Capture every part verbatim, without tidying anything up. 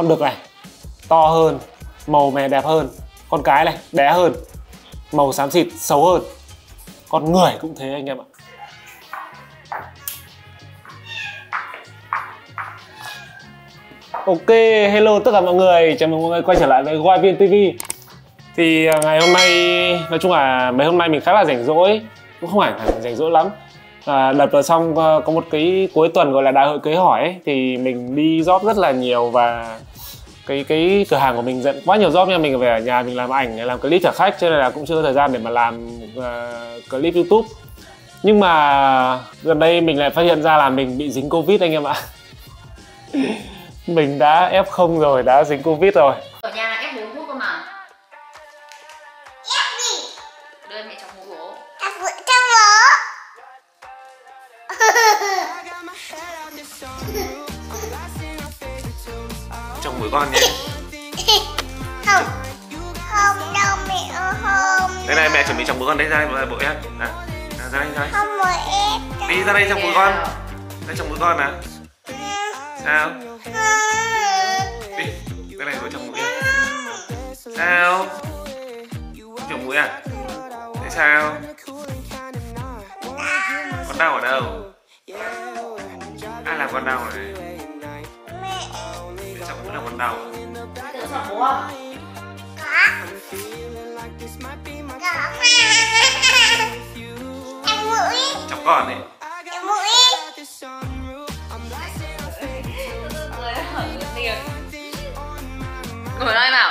con đực này to hơn, màu mè đẹp hơn, con cái này bé hơn, màu xám xịt xấu hơn. Con người cũng thế anh em ạ. Ok, hello tất cả mọi người, chào mừng mọi người quay trở lại với Wildvn ti vi. Thì ngày hôm nay, nói chung là mấy hôm nay mình khá là rảnh rỗi, cũng không hẳn rảnh rỗi lắm. À, đợt vừa xong có một cái cuối tuần gọi là đại hội cưới hỏi ấy, thì mình đi job rất là nhiều và cái cái cửa hàng của mình dẫn quá nhiều job nha. Mình về ở nhà mình làm ảnh, làm clip trả khách, cho nên là cũng chưa có thời gian để mà làm uh, clip YouTube. Nhưng mà gần đây mình lại phát hiện ra là mình bị dính Covid anh em ạ. Mình đã ép không rồi, đã dính Covid rồi. Ở nhà ép uống thuốc cơ mà. Ép gì? Đưa mẹ chồng mua gỗ. Trong gỗ. Chồng mũi con nhé. Không. Không đâu mẹ ơi, không. Đây này, mẹ chuẩn bị chồng mũi con đấy, ra đây bộ em. Nè, ra đây, ra đây. Không mũi em. Đi ra đây chồng mũi con. Đây chồng mũi con nè. Sao? Đi, cái này có chồng mũi. Sao? Chồng mũi à? Tại sao? Con đau ở đâu? Ai làm con đau này? Mẹ. Mẹ chồng mũi là con đau. Tự chọn bố không? Có. Có mà. Chồng mũi. Chồng con ấy. Chồng mũi. Ngồi nói nào.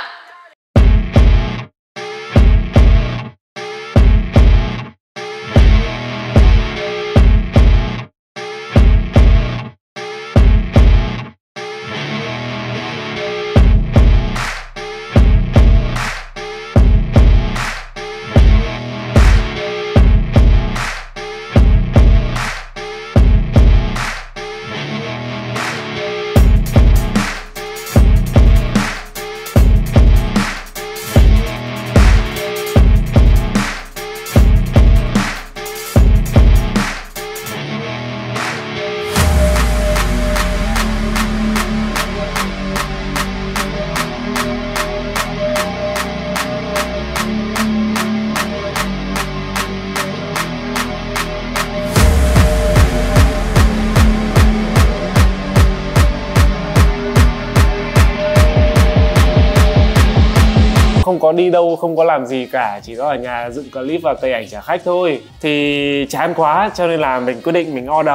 Không có đi đâu, không có làm gì cả, chỉ có ở nhà dựng clip và cây ảnh trả khách thôi. Thì chán quá cho nên là mình quyết định mình order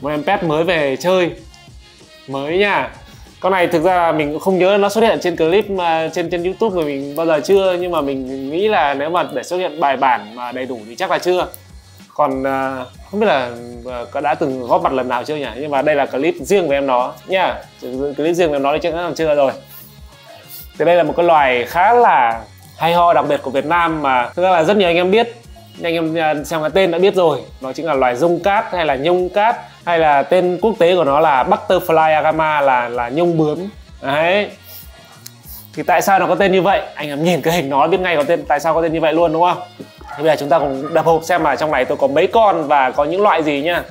một em pet mới về chơi. Mới nha. Con này thực ra là mình cũng không nhớ nó xuất hiện trên clip trên trên YouTube mà mình bao giờ chưa, nhưng mà mình nghĩ là nếu mà để xuất hiện bài bản mà đầy đủ thì chắc là chưa. Còn không biết là có đã từng góp mặt lần nào chưa nhỉ? Nhưng mà đây là clip riêng về em nó nha. Clip riêng về em nó thì chắc là chưa rồi. Thì đây là một cái loài khá là hay ho, đặc biệt của Việt Nam mà thực ra là rất nhiều anh em biết. Anh em xem cái tên đã biết rồi. Nó chính là loài rung cát hay là nhông cát, hay là tên quốc tế của nó là Butterfly Agama, là là nhông bướm. Đấy. Thì tại sao nó có tên như vậy? Anh em nhìn cái hình nó biết ngay có tên, tại sao có tên như vậy luôn đúng không? Thì bây giờ chúng ta cùng đập hộp xem mà trong này tôi có mấy con và có những loại gì nha.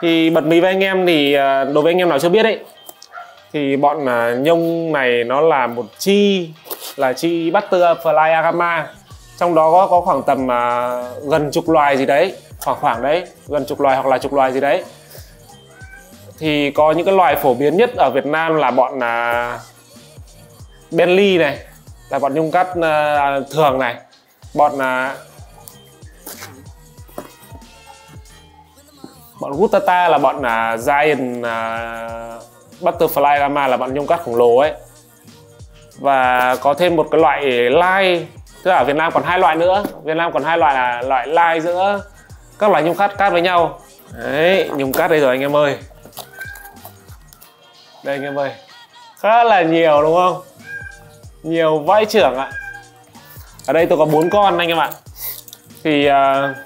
Thì bật mí với anh em, thì đối với anh em nào chưa biết ấy, thì bọn nhông này nó là một chi, là chi Butterfly Agama. Trong đó có, có khoảng tầm uh, gần chục loài gì đấy, khoảng khoảng đấy, gần chục loài hoặc là chục loài gì đấy. Thì có những cái loài phổ biến nhất ở Việt Nam là bọn uh, Benly này, là bọn nhung cát uh, thường này, bọn uh, bọn Gutata là bọn uh, Giant uh, Butterfly Agama, là bọn nhung cát khổng lồ ấy. Và có thêm một cái loại lai. Tức là ở Việt Nam còn hai loại nữa. Việt Nam còn hai loại là loại lai giữa các loại nhung cát cát với nhau. Đấy, nhung cát đây rồi anh em ơi. Đây anh em ơi. Khá là nhiều đúng không? Nhiều vãi trưởng ạ. Ở đây tôi có bốn con anh em ạ. thì uh,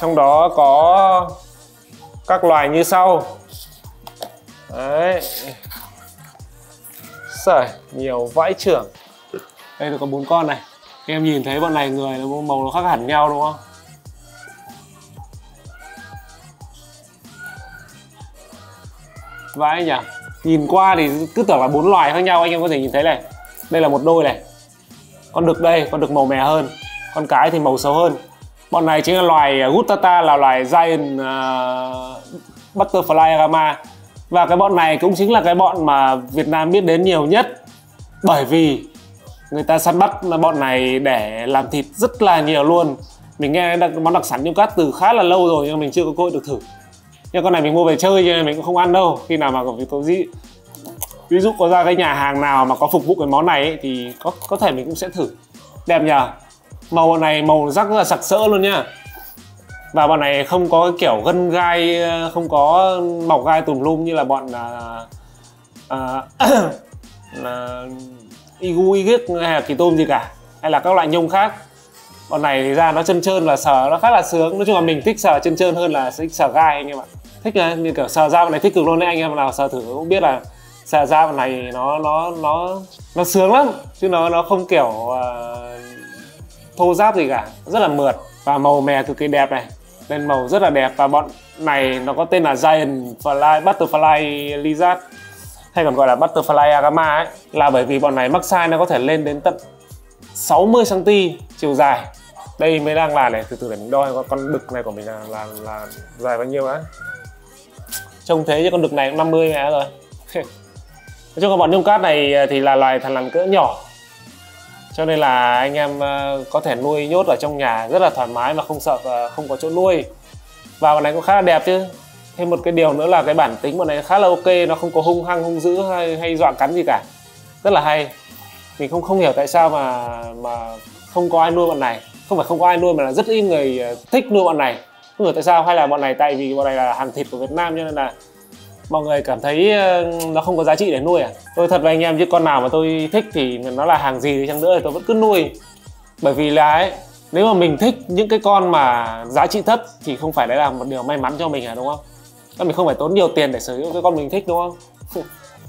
trong đó có các loài như sau. Đấy, sởi nhiều vãi trưởng. Đây là có bốn con này. Các em nhìn thấy bọn này người nó màu nó khác hẳn nhau đúng không? Vãi nhỉ? Nhìn qua thì cứ tưởng là bốn loài khác nhau, anh em có thể nhìn thấy này. Đây là một đôi này. Con đực đây, con đực màu mè hơn. Con cái thì màu xấu hơn. Bọn này chính là loài Guttata, là loài Giant uh, Butterfly Agama. Và cái bọn này cũng chính là cái bọn mà Việt Nam biết đến nhiều nhất, bởi vì người ta săn bắt bọn này để làm thịt rất là nhiều luôn. Mình nghe món đặc sản Nhung Cát từ khá là lâu rồi nhưng mình chưa có cơ hội được thử. Nhưng con này mình mua về chơi cho nên mình cũng không ăn đâu. Khi nào mà có, có gì, ví dụ có ra cái nhà hàng nào mà có phục vụ cái món này ấy, thì có có thể mình cũng sẽ thử. Đẹp nhờ. Màu bọn này màu rắc rất là sặc sỡ luôn nhá. Và bọn này không có kiểu gân gai, không có bọc gai tùm lum như là bọn là uh, igu, igic hay là kỳ tôm gì cả, hay là các loại nhông khác. Bọn này thì ra nó chân trơn và sờ nó khá là sướng. Nói chung là mình thích sờ chân trơn hơn là thích sờ gai anh em ạ. Thích là như kiểu sờ da bọn này thích cực luôn đấy, anh em nào sờ thử cũng biết là sờ da bọn này nó nó nó nó sướng lắm, chứ nó nó không kiểu uh, thô ráp gì cả, rất là mượt. Và màu mè cực kỳ đẹp này, nên màu rất là đẹp. Và bọn này nó có tên là Giant Fly, Butterfly Lizard hay còn gọi là Butterfly Agama ấy, là bởi vì bọn này mắc size nó có thể lên đến tận sáu mươi xăng ti mét chiều dài. Đây mới đang là này, từ từ để mình đo con đực này của mình là, là, là dài bao nhiêu á. Trông thế chứ con đực này cũng năm mươi mẹ rồi. Nói chung là bọn nhung cát này thì là loài thằn lằn cỡ nhỏ, cho nên là anh em có thể nuôi nhốt ở trong nhà rất là thoải mái mà không sợ không có chỗ nuôi. Và bọn này cũng khá là đẹp chứ. Thêm một cái điều nữa là cái bản tính bọn này khá là ok, nó không có hung hăng hung dữ hay, hay dọa cắn gì cả, rất là hay. Mình không không hiểu tại sao mà mà không có ai nuôi bọn này. Không phải không có ai nuôi mà là rất ít người thích nuôi bọn này. Không hiểu tại sao, hay là bọn này tại vì bọn này là hàng thịt của Việt Nam cho nên là mọi người cảm thấy nó không có giá trị để nuôi à? Tôi thật với anh em, chứ con nào mà tôi thích thì nó là hàng gì thì chăng nữa thì tôi vẫn cứ nuôi. Bởi vì là ấy, nếu mà mình thích những cái con mà giá trị thấp thì không phải đấy là một điều may mắn cho mình à, đúng không? Mình không phải tốn nhiều tiền để sở hữu cái con mình thích đúng không?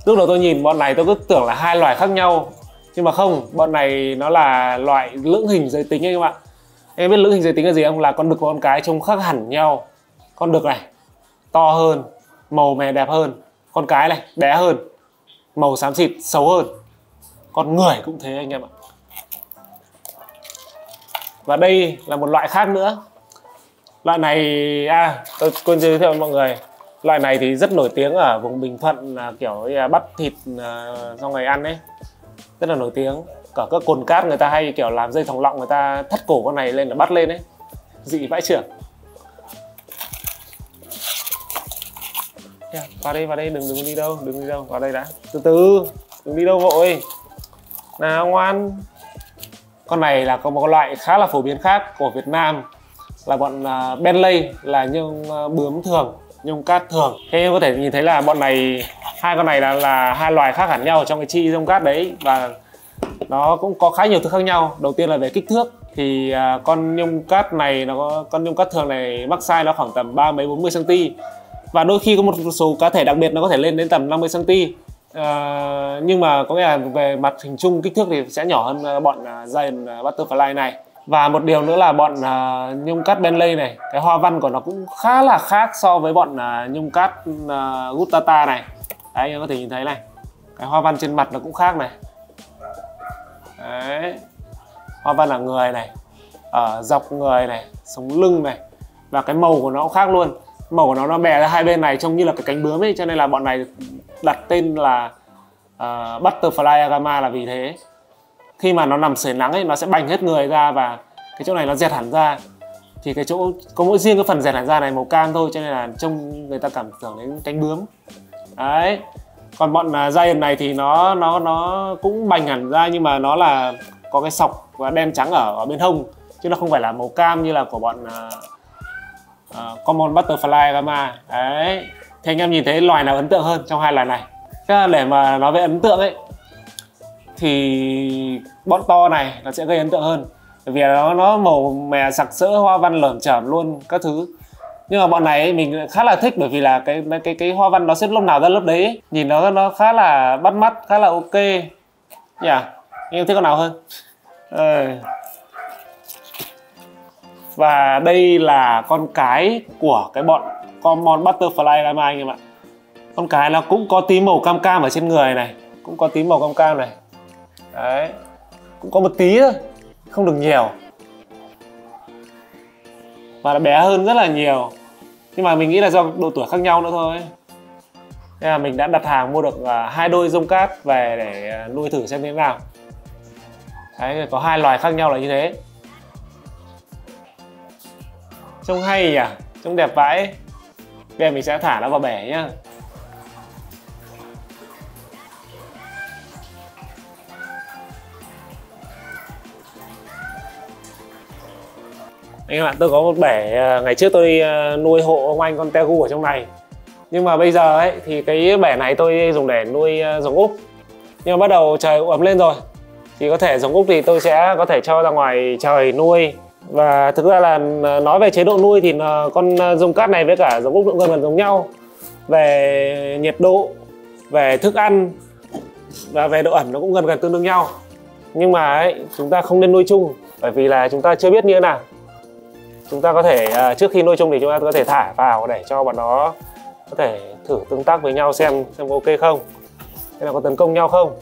Lúc đầu tôi nhìn bọn này tôi cứ tưởng là hai loài khác nhau, nhưng mà không, bọn này nó là loại lưỡng hình giới tính ấy các bạn. Em biết lưỡng hình giới tính là gì không? Là con đực và con cái trông khác hẳn nhau. Con đực này to hơn, màu mè đẹp hơn. Con cái này bé hơn, màu xám xịt xấu hơn. Con người cũng thế anh em ạ. Và đây là một loại khác nữa. Loại này, à, tôi quên giới thiệu mọi người. Loại này thì rất nổi tiếng ở vùng Bình Thuận, là kiểu bắt thịt xong rồi ăn ấy, rất là nổi tiếng. Cả các cồn cát người ta hay kiểu làm dây thòng lọng, người ta thắt cổ con này lên để bắt lên ấy, dị vãi trưởng. Yeah, vào đây, vào đây, đừng đừng đi đâu, đừng đi đâu, vào đây đã, từ từ, đừng đi đâu vội. Nào ngoan. Con này là có một loại khá là phổ biến khác của Việt Nam, là bọn uh, Benley, là nhông uh, bướm thường, nhông cát thường. Thế em có thể nhìn thấy là bọn này, hai con này là, là hai loài khác hẳn nhau trong cái chi nhông cát đấy. Và nó cũng có khá nhiều thứ khác nhau. Đầu tiên là về kích thước, thì uh, con nhông cát này, nó có, con nhông cát thường này mắc size nó khoảng tầm ba mấy bốn mươi xăng ti mét. Và đôi khi có một số cá thể đặc biệt nó có thể lên đến tầm năm mươi xăng ti mét. Uh, nhưng mà có nghĩa là về mặt hình chung kích thước thì sẽ nhỏ hơn bọn uh, Giant Butterfly này. Và một điều nữa là bọn uh, nhung cát Benley này, cái hoa văn của nó cũng khá là khác so với bọn uh, nhung cát uh, Guttata này. Đấy, anh em có thể nhìn thấy này, cái hoa văn trên mặt nó cũng khác này. Đấy, hoa văn ở người này, ở dọc người này, sống lưng này. Và cái màu của nó cũng khác luôn. Màu của nó nó bè ra hai bên này trông như là cái cánh bướm ấy, cho nên là bọn này đặt tên là uh, Butterfly Agama là vì thế. Khi mà nó nằm sưởi nắng ấy, nó sẽ bành hết người ra và cái chỗ này nó dẹt hẳn ra. Thì cái chỗ có mỗi riêng cái phần dẹt hẳn ra này màu cam thôi, cho nên là trông người ta cảm tưởng đến cánh bướm. Đấy. Còn bọn uh, Giant này thì nó nó nó cũng bành hẳn ra, nhưng mà nó là có cái sọc và đen trắng ở, ở bên hông, chứ nó không phải là màu cam như là của bọn uh, Uh, common Butterfly Agama. Đấy, thì anh em nhìn thấy loài nào ấn tượng hơn trong hai loài này? Thế để mà nói về ấn tượng ấy, thì bọn to này nó sẽ gây ấn tượng hơn. vì nó nó màu mè sặc sỡ, hoa văn lởm chởm luôn các thứ. Nhưng mà bọn này mình khá là thích bởi vì là cái cái cái hoa văn nó xếp lớp nào ra lớp đấy ấy. Nhìn nó nó khá là bắt mắt, khá là ok nhỉ. Yeah. Em thích con nào hơn? À. Và đây là con cái của cái bọn common butterfly Agama anh em ạ. Con cái nó cũng có tí màu cam cam ở trên người này, cũng có tí màu cam cam này. Đấy, cũng có một tí thôi, không được nhiều. Và nó bé hơn rất là nhiều. Nhưng mà mình nghĩ là do độ tuổi khác nhau nữa thôi. Nên là mình đã đặt hàng mua được hai đôi dông cát về để nuôi thử xem thế nào. Đấy, có hai loài khác nhau là như thế. Trông hay nhỉ, trông đẹp vãi. Bây giờ mình sẽ thả nó vào bể nhá. Anh em ạ, tôi có một bể, ngày trước tôi nuôi hộ ông anh con tegu ở trong này. Nhưng mà bây giờ ấy thì cái bể này tôi dùng để nuôi giống Úc. Nhưng mà bắt đầu trời ấm lên rồi thì có thể giống Úc thì tôi sẽ có thể cho ra ngoài trời nuôi. Và thực ra là nói về chế độ nuôi thì con giông cát này với cả giống Úc cũng gần gần giống nhau. Về nhiệt độ, về thức ăn và về độ ẩm nó cũng gần gần tương đương nhau. Nhưng mà ấy, chúng ta không nên nuôi chung bởi vì là chúng ta chưa biết như thế nào. Chúng ta có thể trước khi nuôi chung thì chúng ta có thể thả vào để cho bọn nó có thể thử tương tác với nhau xem xem có ok không, hay là có tấn công nhau không.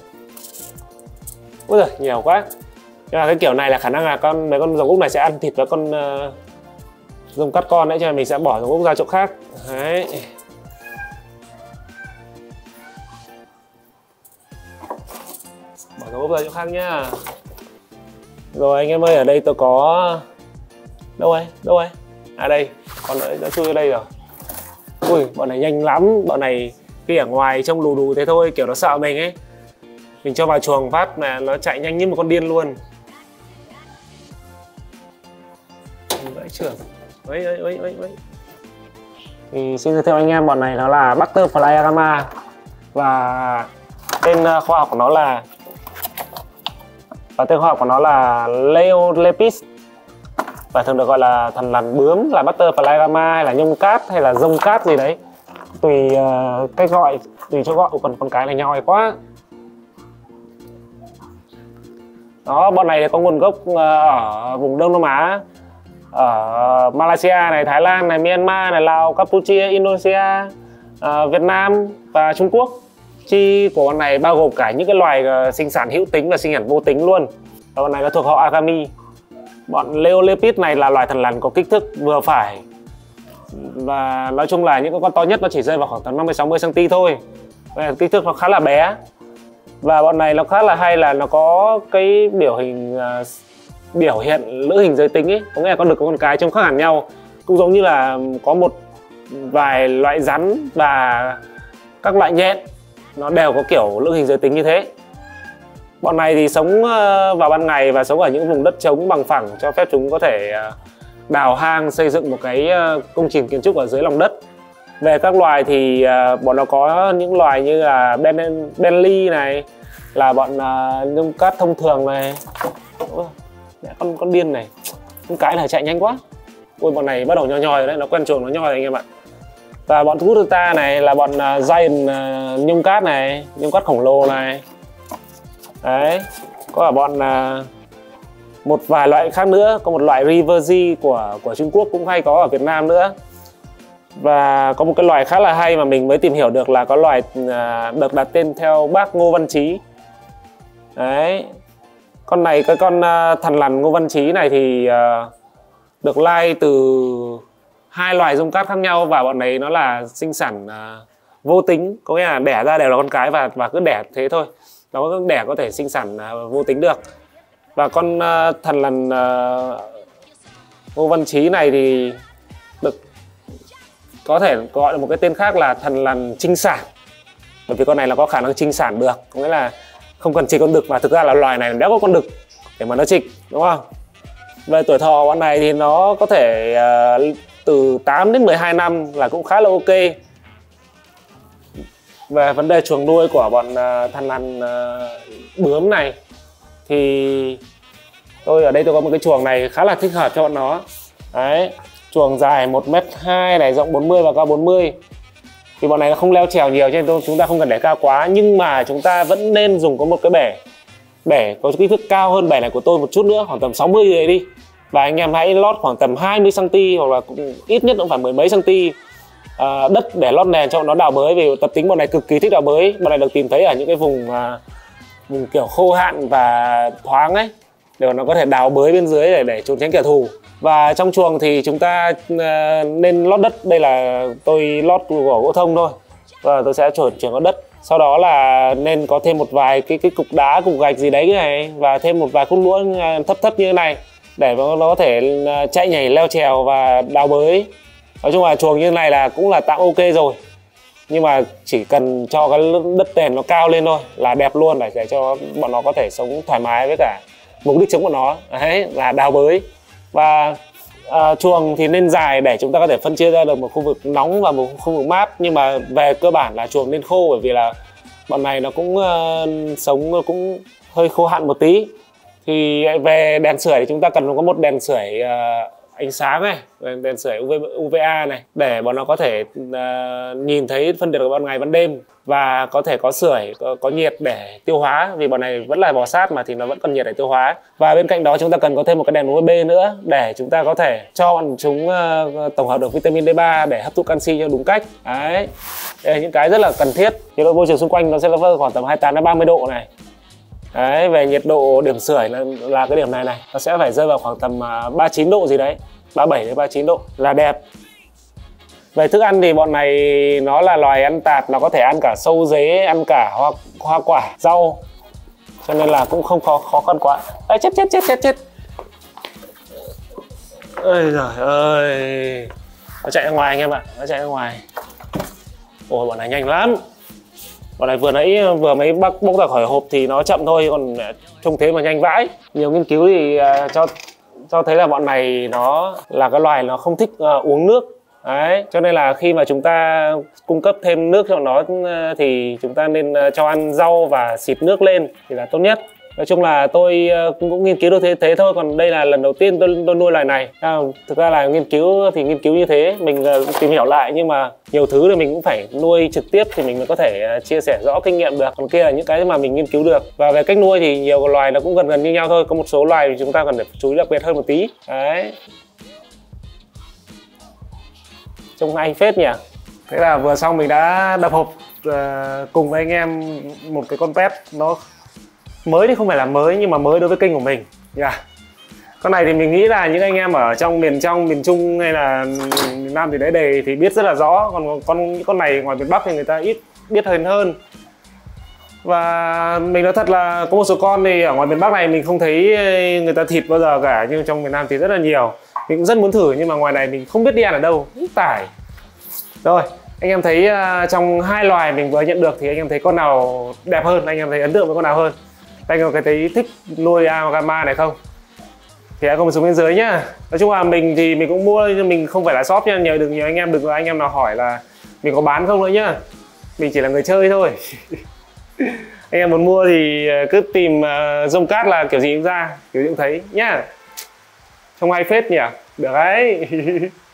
Úi giời, nhiều quá. Nhưng mà cái kiểu này là khả năng là con mấy con giông Úc này sẽ ăn thịt với con uh, giông cắt con đấy, cho nên mình sẽ bỏ giông Úc ra chỗ khác. Đấy. Bỏ giông Úc ra chỗ khác nhá. Rồi anh em ơi, ở đây tôi có đâu ấy, đâu ấy, à đây, con đã chui ở đây rồi. Ui, bọn này nhanh lắm, bọn này khi ở ngoài trông lù đù thế thôi, kiểu nó sợ mình ấy. Mình cho vào chuồng phát là nó chạy nhanh như một con điên luôn. Vãi trưởng, ấy ấy ấy ấy. Thì xin giới thiệu anh em, bọn này nó là Butterfly Agama. Và tên khoa học của nó là Và tên khoa học của nó là Leiolepis. Và thường được gọi là thần lằn bướm, là Butterfly Agama, hay là nhông cát, hay là rông cát gì đấy. Tùy uh, cách gọi, tùy chỗ gọi. Còn con cái này nhoi quá. Đó, bọn này có nguồn gốc uh, ở vùng Đông Nam Á. Ở Malaysia này, Thái Lan này, Myanmar này, Lào, Campuchia, Indonesia, uh, Việt Nam và Trung Quốc. Chi của bọn này bao gồm cả những cái loài uh, sinh sản hữu tính và sinh sản vô tính luôn. Và bọn này nó thuộc họ Agami. Bọn Leiolepis này là loài thần lằn có kích thước vừa phải. Và nói chung là những con to nhất nó chỉ rơi vào khoảng tầm năm mươi đến sáu mươi xăng-ti-mét thôi. Kích thước nó khá là bé. Và bọn này nó khá là hay là nó có cái biểu hình uh, biểu hiện lưỡng hình giới tính ấy. Có nghĩa là con đực và con cái trông khác hẳn nhau. Cũng giống như là có một vài loại rắn và các loại nhện, nó đều có kiểu lưỡng hình giới tính như thế. Bọn này thì sống vào ban ngày và sống ở những vùng đất trống bằng phẳng, cho phép chúng có thể đào hang, xây dựng một cái công trình kiến trúc ở dưới lòng đất. Về các loài thì bọn nó có những loài như là Bentley này, là bọn nhông cát thông thường này. Con con điên này, con cái này chạy nhanh quá. Ôi, bọn này bắt đầu nhoi nhoi rồi đấy, nó quen chuồng nó nhoi rồi anh em ạ. Và bọn thú thực ta này là bọn giant nhông cát này, nhông cát khổng lồ này. Đấy, có cả bọn à, một vài loại khác nữa, có một loại riverzi của của Trung Quốc cũng hay có ở Việt Nam nữa. Và có một cái loài khá là hay mà mình mới tìm hiểu được là có loài à, được đặt tên theo bác Ngô Văn Chí. Đấy, con này, cái con à, thằn lằn Ngô Văn Chí này thì à, được lai từ hai loài giông cát khác nhau. Và bọn này nó là sinh sản à, vô tính, có nghĩa là đẻ ra đều là con cái và, và cứ đẻ thế thôi. Nó đẻ có thể sinh sản vô tính được. Và con uh, thần lằn uh, Ngô Văn Chí này thì được có thể gọi là một cái tên khác là thần lằn trinh sản. Bởi vì con này là có khả năng trinh sản được, có nghĩa là không cần trịch con đực, mà thực ra là loài này đã có con đực để mà nó trịch, đúng không? Về tuổi thọ con này thì nó có thể uh, từ tám đến mười hai năm là cũng khá là ok. Về vấn đề chuồng nuôi của bọn uh, thằn lằn uh, bướm này thì Tôi ở đây tôi có một cái chuồng này khá là thích hợp cho bọn nó. Đấy, chuồng dài một mét hai này, rộng bốn mươi và cao bốn mươi. Thì bọn này nó không leo trèo nhiều cho nên chúng ta không cần để cao quá, nhưng mà chúng ta vẫn nên dùng có một cái bể bể có kích thước cao hơn bể này của tôi một chút nữa, khoảng tầm sáu mươi gì đấy đi. Và anh em hãy lót khoảng tầm hai mươi xăng-ti-mét hoặc là cũng ít nhất cũng phải mười mấy cm à, đất để lót nền cho nó đào bới, vì tập tính bọn này cực kỳ thích đào bới. Bọn này được tìm thấy ở những cái vùng à, vùng kiểu khô hạn và thoáng ấy, để nó có thể đào bới bên dưới để để trốn tránh kẻ thù. Và trong chuồng thì chúng ta à, nên lót đất. Đây là tôi lót của gỗ thông thôi, và tôi sẽ chuyển chuyển lót đất. Sau đó là nên có thêm một vài cái cái cục đá, cục gạch gì đấy cái này, và thêm một vài khúc lũa thấp thấp như thế này để nó có thể chạy nhảy, leo trèo và đào bới. Nói chung là chuồng như thế này là cũng là tạm ok rồi, nhưng mà chỉ cần cho cái đất nền nó cao lên thôi là đẹp luôn, để cho bọn nó có thể sống thoải mái với cả mục đích sống của nó đấy là đào bới. Và à, chuồng thì nên dài để chúng ta có thể phân chia ra được một khu vực nóng và một khu vực mát, nhưng mà về cơ bản là chuồng nên khô, bởi vì là bọn này nó cũng uh, sống cũng hơi khô hạn một tí. Thì về đèn sưởi thì chúng ta cần có một đèn sưởi uh, ánh sáng này, đèn sưởi U V, U V A này, để bọn nó có thể uh, nhìn thấy phân biệt ban ngày ban đêm, và có thể có sưởi, có, có nhiệt để tiêu hóa, vì bọn này vẫn là bò sát mà, thì nó vẫn cần nhiệt để tiêu hóa. Và bên cạnh đó chúng ta cần có thêm một cái đèn U V B nữa, để chúng ta có thể cho bọn chúng uh, tổng hợp được vitamin D ba để hấp thụ canxi cho đúng cách. Đấy, đây là những cái rất là cần thiết. Nhiệt độ môi trường xung quanh nó sẽ là khoảng tầm hai mươi tám đến ba mươi độ này. Đấy, về nhiệt độ điểm sưởi là, là cái điểm này này, nó sẽ phải rơi vào khoảng tầm ba mươi chín độ gì đấy, ba mươi bảy đến ba mươi chín độ là đẹp. Về thức ăn thì bọn này nó là loài ăn tạp, nó có thể ăn cả sâu dế, ăn cả hoa, hoa quả, rau, cho nên là cũng không khó khó khăn quá. Ê, chết chết chết chết chết. Ôi giời ơi, nó chạy ra ngoài anh em ạ, nó chạy ra ngoài. Ôi bọn này nhanh lắm. Bọn này vừa nãy vừa mới bóc bóc ra khỏi hộp thì nó chậm thôi, còn trông thế mà nhanh vãi. Nhiều nghiên cứu thì uh, cho cho thấy là bọn này nó là cái loài nó không thích uh, uống nước. Đấy, cho nên là khi mà chúng ta cung cấp thêm nước cho nó uh, thì chúng ta nên uh, cho ăn rau và xịt nước lên thì là tốt nhất. Nói chung là tôi uh, cũng nghiên cứu được thế thế thôi, còn đây là lần đầu tiên tôi, tôi nuôi loài này. À, thực ra là nghiên cứu thì nghiên cứu như thế, mình uh, tìm hiểu lại, nhưng mà nhiều thứ thì mình cũng phải nuôi trực tiếp thì mình mới có thể uh, chia sẻ rõ kinh nghiệm được. Còn kia là những cái mà mình nghiên cứu được. Và về cách nuôi thì nhiều loài nó cũng gần gần như nhau thôi, có một số loài thì chúng ta cần phải chú ý đặc biệt hơn một tí. Đấy, trông hay phết nhỉ. Thế là vừa xong mình đã đập hộp uh, cùng với anh em một cái con pet nó mới, thì không phải là mới nhưng mà mới đối với kênh của mình. Yeah. Con này thì mình nghĩ là những anh em ở trong miền trong, miền Trung hay là miền Nam thì đấy đầy thì biết rất là rõ. Còn con con này ngoài miền Bắc thì người ta ít biết hơn hơn. Và mình nói thật là có một số con thì ở ngoài miền Bắc này mình không thấy người ta thịt bao giờ cả, nhưng trong miền Nam thì rất là nhiều. Mình cũng rất muốn thử, nhưng mà ngoài này mình không biết đi ăn ở đâu, tải. Rồi, anh em thấy trong hai loài mình vừa nhận được thì anh em thấy con nào đẹp hơn, anh em thấy ấn tượng với con nào hơn? Anh em có thấy thích nuôi Agama này không? Thì hãy comment xuống bên dưới nhá. Nói chung là mình thì mình cũng mua, nhưng mình không phải là shop nha. Nhiều đừng nhiều anh em đừng anh em nào hỏi là mình có bán không nữa nhá. Mình chỉ là người chơi thôi. Anh em muốn mua thì cứ tìm rông cát là kiểu gì cũng ra, kiểu gì cũng thấy nhá. Trông hay phết nhỉ? Được đấy.